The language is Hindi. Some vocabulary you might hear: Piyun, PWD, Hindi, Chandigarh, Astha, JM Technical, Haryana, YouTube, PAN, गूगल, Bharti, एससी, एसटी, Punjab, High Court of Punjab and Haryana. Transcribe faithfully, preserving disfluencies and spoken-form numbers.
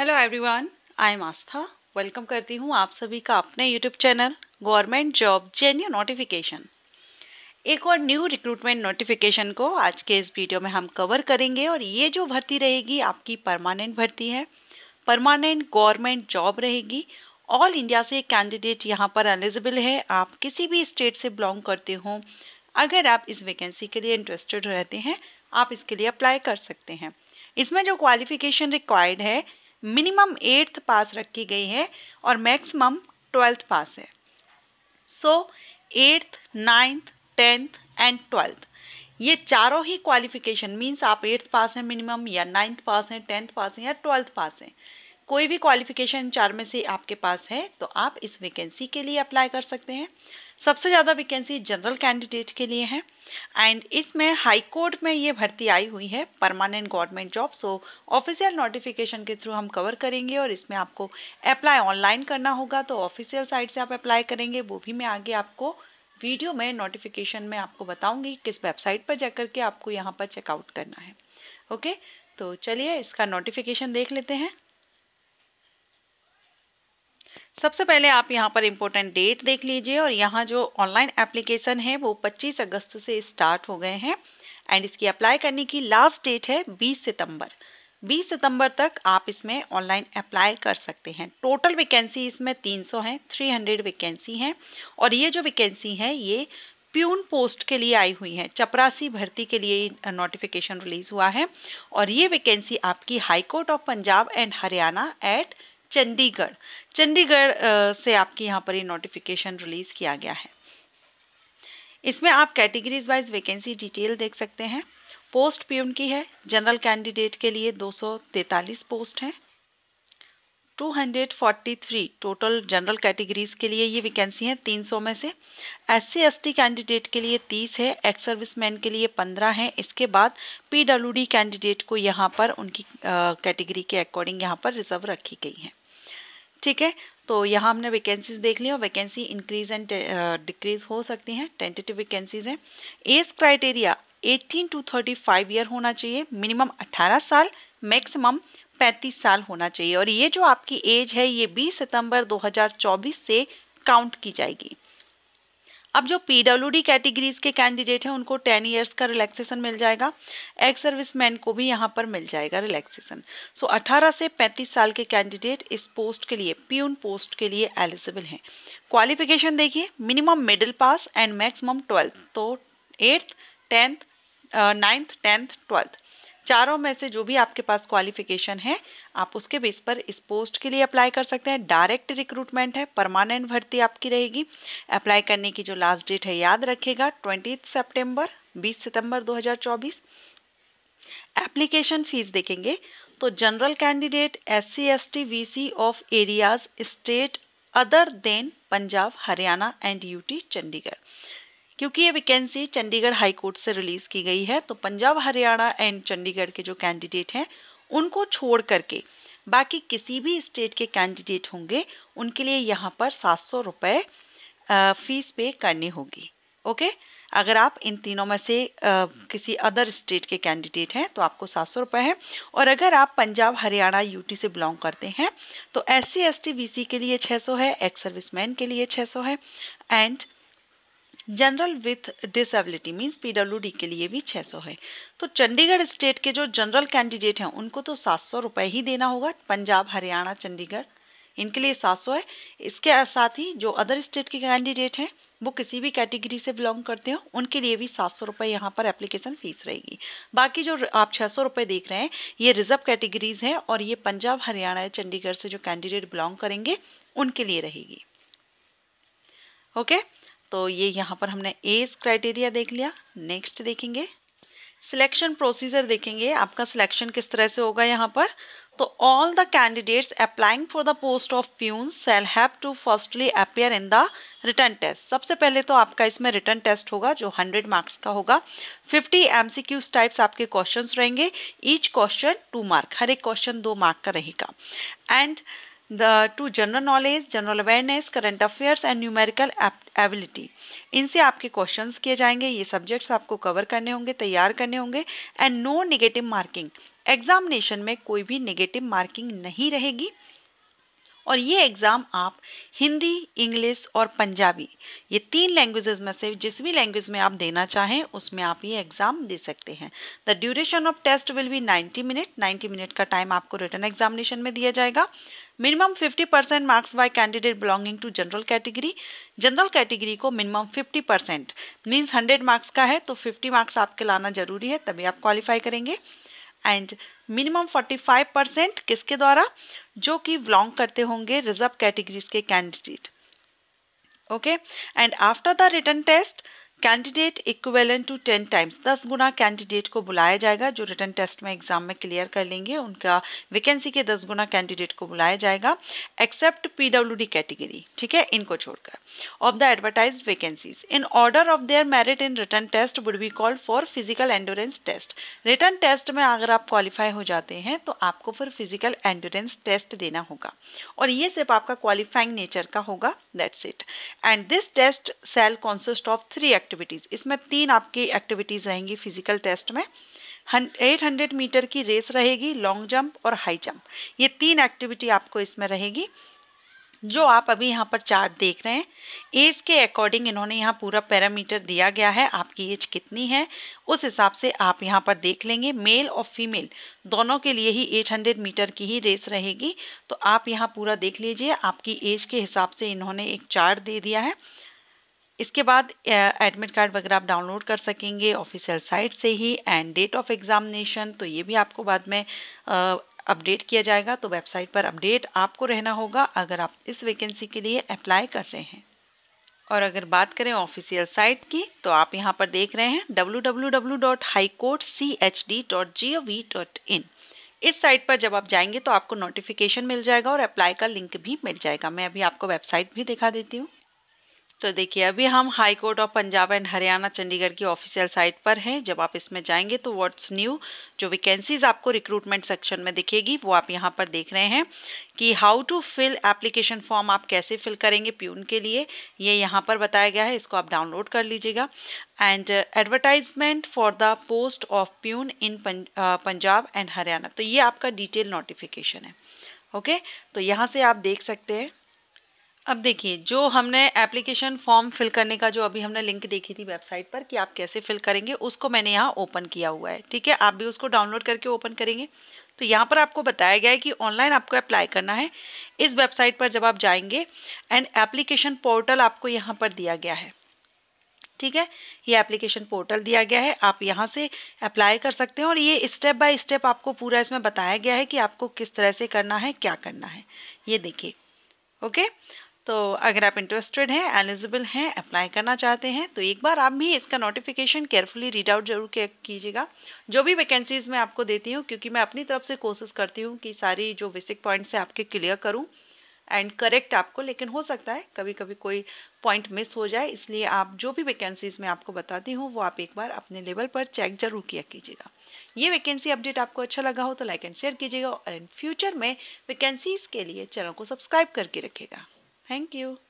Hello everyone, I am Astha. Welcome करती हूँ आप सभी का अपने YouTube channel government job menu notification. एक और न्यू रिक्रूटमेंट नोटिफिकेशन को आज के इस वीडियो में हम कवर करेंगे। और ये जो भर्ती रहेगी आपकी परमानेंट भर्ती है, परमानेंट गवर्नमेंट जॉब रहेगी। ऑल इंडिया से कैंडिडेट यहाँ पर एलिजिबल है। आप किसी भी स्टेट से बिलोंग करते हो, अगर आप इस वैकेंसी के लिए इंटरेस्टेड रहते हैं आप इसके लिए अप्लाई कर सकते हैं। इसमें जो क्वालिफिकेशन रिक्वायर्ड है मिनिमम एट्थ पास रखी गई है और मैक्सिमम ट्वेल्थ पास है। So eighth, ninth, tenth and twelfth ये चारों ही क्वालिफिकेशन मीन्स आप एट्थ पास हैं मिनिमम, या नाइन्थ पास हैं, टेंथ पास हैं या ट्वेल्थ पास हैं। कोई भी क्वालिफिकेशन चार में से आपके पास है तो आप इस वैकेंसी के लिए अप्लाई कर सकते हैं। सबसे ज़्यादा वैकेंसी जनरल कैंडिडेट के लिए है एंड इसमें हाई कोर्ट में ये भर्ती आई हुई है permanent government job. So official notification के थ्रू हम कवर करेंगे और इसमें आपको अप्लाई ऑनलाइन करना होगा तो ऑफिशियल साइट से आप अप्लाई करेंगे। वो भी मैं आगे आपको वीडियो में नोटिफिकेशन में आपको बताऊँगी किस वेबसाइट पर जाकर के आपको यहाँ पर चेकआउट करना है। ओके, तो चलिए इसका नोटिफिकेशन देख लेते हैं। सबसे पहले आप यहाँ पर इम्पोर्टेंट डेट देख लीजिए और यहाँ जो ऑनलाइन एप्लीकेशन है वो पच्चीस अगस्त से स्टार्ट हो गए हैं एंड इसकी अप्लाई करने की लास्ट डेट है बीस सितंबर। बीस सितंबर तक आप इसमें ऑनलाइन अप्लाई कर सकते हैं। टोटल वैकेंसी इसमें तीन सौ हैं, तीन सौ वैकेंसी हैं और ये जो वैकेंसी है ये प्यून पोस्ट के लिए आई हुई है। चपरासी भर्ती के लिए नोटिफिकेशन रिलीज हुआ है और ये वैकेंसी आपकी high court of Punjab and Haryana at Chandigarh Chandigarh से आपकी यहाँ पर ये नोटिफिकेशन रिलीज किया गया है। इसमें आप कैटेगरीज वाइज वैकेंसी डिटेल देख सकते हैं। पोस्ट प्यून की है, जनरल कैंडिडेट के लिए दो सौ तैंतालीस पोस्ट हैं, दो सौ तैंतालीस टोटल जनरल कैटेगरीज के लिए ये वैकेंसी है तीन सौ में से। एससी एसटी कैंडिडेट के लिए तीस है, एक्स सर्विसमैन के लिए पंद्रह है। इसके बाद पीडब्ल्यूडी कैंडिडेट को यहाँ पर उनकी कैटेगरी के अकॉर्डिंग यहाँ पर रिजर्व रखी गई है। ठीक है, तो यहाँ हमने वैकेंसीज देख ली और वैकेंसी इंक्रीज एंड डिक्रीज हो सकती हैं। टेंटेटिव वैकेंसीज हैं। एज क्राइटेरिया अठारह टू पैंतीस ईयर होना चाहिए, मिनिमम अठारह साल, मैक्सिमम पैंतीस साल होना चाहिए। और ये जो आपकी एज है ये बीस सितंबर दो हज़ार चौबीस से काउंट की जाएगी। अब जो पीडब्ल्यूडी कैटेगरीज के कैंडिडेट हैं उनको दस इयर्स का रिलैक्सेशन मिल जाएगा। एक्स सर्विसमैन को भी यहाँ पर मिल जाएगा रिलैक्सेशन। सो अठारह से पैंतीस साल के कैंडिडेट इस पोस्ट के लिए, प्यून पोस्ट के लिए एलिजिबल हैं। क्वालिफिकेशन देखिए, minimum middle pass and maximum twelfth. तो eighth, tenth, ninth, tenth, twelfth चारों में से जो भी आपके पास क्वालिफिकेशन है आप उसके बेस पर इस पोस्ट के लिए अप्लाई कर सकते हैं। डायरेक्ट रिक्रूटमेंट है, परमानेंट भर्ती आपकी रहेगी। अप्लाई करने की जो लास्ट डेट है याद रखेगा बीस सितंबर, बीस सितंबर दो हज़ार चौबीस। एप्लीकेशन फीस देखेंगे तो general candidate, S C S T, V C of areas state other than Punjab, Haryana and UT Chandigarh. क्योंकि ये वैकेंसी चंडीगढ़ हाई कोर्ट से रिलीज की गई है तो पंजाब, हरियाणा एंड चंडीगढ़ के जो कैंडिडेट हैं उनको छोड़ करके बाकी किसी भी स्टेट के कैंडिडेट होंगे उनके लिए यहाँ पर सात सौ रुपये फीस पे करनी होगी। ओके, अगर आप इन तीनों में से आ, किसी अदर स्टेट के कैंडिडेट हैं तो आपको सात सौ रुपये है। और अगर आप पंजाब, हरियाणा, यूटी से बिलोंग करते हैं तो S C S T, V C के लिए छः सौ है, एक्स सर्विसमैन के लिए छः सौ है and general with disability means PWD के लिए भी छः सौ है। तो चंडीगढ़ स्टेट के जो जनरल कैंडिडेट हैं उनको तो सात सौ रुपये ही देना होगा। पंजाब, हरियाणा, चंडीगढ़ इनके लिए सात सौ है। इसके साथ ही जो अदर स्टेट के कैंडिडेट हैं वो किसी भी कैटेगरी से बिलोंग करते हो उनके लिए भी सात सौ रुपये यहाँ पर एप्लीकेशन फीस रहेगी। बाकी जो आप छः सौ रुपये देख रहे हैं ये रिजर्व कैटेगरीज हैं और ये पंजाब, हरियाणा या चंडीगढ़ से जो कैंडिडेट बिलोंग करेंगे उनके लिए रहेगी। Okay okay? तो ये यहाँ पर हमने एज क्राइटेरिया देख लिया। नेक्स्ट देखेंगे सिलेक्शन प्रोसीजर देखेंगे आपका सिलेक्शन किस तरह से होगा यहाँ पर। तो all the candidates applying for the post of peon shall have to firstly appear in the written test. सबसे पहले तो आपका इसमें रिटर्न टेस्ट होगा जो हंड्रेड मार्क्स का होगा। पचास एम सी क्यूज टाइप्स आपके क्वेश्चंस रहेंगे। ईच क्वेश्चन टू मार्क, हर एक क्वेश्चन दो मार्क का रहेगा and the to general knowledge, general awareness, current affairs and numerical ability. इनसे आपके questions किए जाएंगे, ये subjects आपको cover करने होंगे, तैयार करने होंगे. and no negative marking. Examination में कोई भी नेगेटिव मार्किंग नहीं रहेगी. और ये एग्ज़ाम आप हिंदी, इंग्लिश और पंजाबी, ये तीन लैंग्वेजेस में से जिस भी लैंग्वेज में आप देना चाहें उसमें आप ये एग्ज़ाम दे सकते हैं. The duration of test will be ninety minute. Ninety minute का टाइम आपको रिटन एग्जामिनेशन में दिया जाएगा. Minimum fifty percent marks by candidate belonging to general category. General category को minimum fifty percent means hundred marks का है तो फिफ्टी मार्क्स आपके लाना जरूरी है, तभी आप क्वालिफाई करेंगे. And minimum forty five percent किसके द्वारा, जो कि बिलोंग करते होंगे रिजर्व कैटेगरीज के candidate. Okay. And after the written test candidate equivalent to ten times, दस गुना कैंडिडेट को बुलाया जाएगा जो रिटन टेस्ट में एग्जाम में क्लियर कर लेंगे, उनका वैकेंसी के दस गुना कैंडिडेट को बुलाया जाएगा एक्सेप्ट पीडब्ल्यूडी कैटेगरी, ठीक है, इनको छोड़कर. Of the advertised vacancies in order of their merit in written test would be called for physical endurance test. Written test में अगर आप क्वालिफाई हो जाते हैं तो आपको फिर फिजिकल एंड्योरेंस टेस्ट देना होगा और ये सिर्फ आपका क्वालिफाइंग नेचर का होगा, that's it. And this test shall consist of three activities. इसमें तीन आपकी एक्टिविटीज रहेंगी फिजिकल टेस्ट में. एट हंड्रेड मीटर की रेस रहेगी, लॉन्ग जंप और हाई जंप, ये तीन एक्टिविटी आपको इसमें रहेगी जो आप अभी यहाँ पर चार्ट देख रहे हैं. एज के अकॉर्डिंग इन्होंने यहाँ पूरा पैरामीटर दिया गया है, आपकी एज कितनी है उस हिसाब से आप यहाँ पर देख लेंगे. मेल और फीमेल दोनों के लिए ही एट हंड्रेड मीटर की ही रेस रहेगी, तो आप यहाँ पूरा देख लीजिए, आपकी एज के हिसाब से इन्होंने एक चार्ट दे दिया है. इसके बाद एडमिट कार्ड वगैरह आप डाउनलोड कर सकेंगे ऑफिशियल साइट से ही. एंड डेट ऑफ एग्जामिनेशन तो ये भी आपको बाद में अपडेट किया जाएगा, तो वेबसाइट पर अपडेट आपको रहना होगा अगर आप इस वैकेंसी के लिए अप्लाई कर रहे हैं. और अगर बात करें ऑफिशियल साइट की तो आप यहाँ पर देख रहे हैं W W W dot high court C H D dot G O V dot in. इस साइट पर जब आप जाएंगे तो आपको नोटिफिकेशन मिल जाएगा और अप्लाई का लिंक भी मिल जाएगा. मैं अभी आपको वेबसाइट भी दिखा देती हूँ. तो देखिए अभी हम high court of Punjab and Haryana Chandigarh की ऑफिशियल साइट पर हैं. जब आप इसमें जाएंगे तो व्हाट्स न्यू जो वैकेंसीज आपको रिक्रूटमेंट सेक्शन में दिखेगी वो आप यहाँ पर देख रहे हैं कि how to fill application form, आप कैसे फिल करेंगे प्यून के लिए, ये यह यहाँ पर बताया गया है, इसको आप डाउनलोड कर लीजिएगा. And advertisement for the post of peon in Punjab and Haryana, तो ये आपका डिटेल नोटिफिकेशन है. Okay okay? तो यहाँ से आप देख सकते हैं. अब देखिए जो हमने एप्लीकेशन फॉर्म फिल करने का जो अभी हमने लिंक देखी थी वेबसाइट पर कि आप कैसे फिल करेंगे, उसको मैंने यहाँ ओपन किया हुआ है, ठीक है, आप भी उसको डाउनलोड करके ओपन करेंगे. तो यहाँ पर आपको बताया गया है कि ऑनलाइन आपको अप्लाई करना है. इस वेबसाइट पर जब आप जाएंगे एंड एप्लीकेशन पोर्टल आपको यहाँ पर दिया गया है, ठीक है, ये एप्लीकेशन पोर्टल दिया गया है, आप यहाँ से अप्लाई कर सकते हैं. और ये स्टेप बाय स्टेप आपको पूरा इसमें बताया गया है कि आपको किस तरह से करना है, क्या करना है, ये देखिए. Okay okay? तो अगर आप इंटरेस्टेड हैं, एलिजिबल हैं, अप्लाई करना चाहते हैं तो एक बार आप भी इसका नोटिफिकेशन केयरफुली रीड आउट जरूर कीजिएगा. जो भी वैकेंसीज़ मैं आपको देती हूँ, क्योंकि मैं अपनी तरफ से कोशिश करती हूँ कि सारी जो बेसिक पॉइंट्स है आपके क्लियर करूँ एंड करेक्ट आपको, लेकिन हो सकता है कभी कभी कोई पॉइंट मिस हो जाए, इसलिए आप जो भी वैकेंसीज़ मैं आपको बताती हूँ वो आप एक बार अपने लेवल पर चेक जरूर किया कीजिएगा. ये वैकेंसी अपडेट आपको अच्छा लगा हो तो लाइक एंड शेयर कीजिएगा और इन फ्यूचर में वैकेंसीज़ के लिए चैनल को सब्सक्राइब करके रखिएगा. Thank you.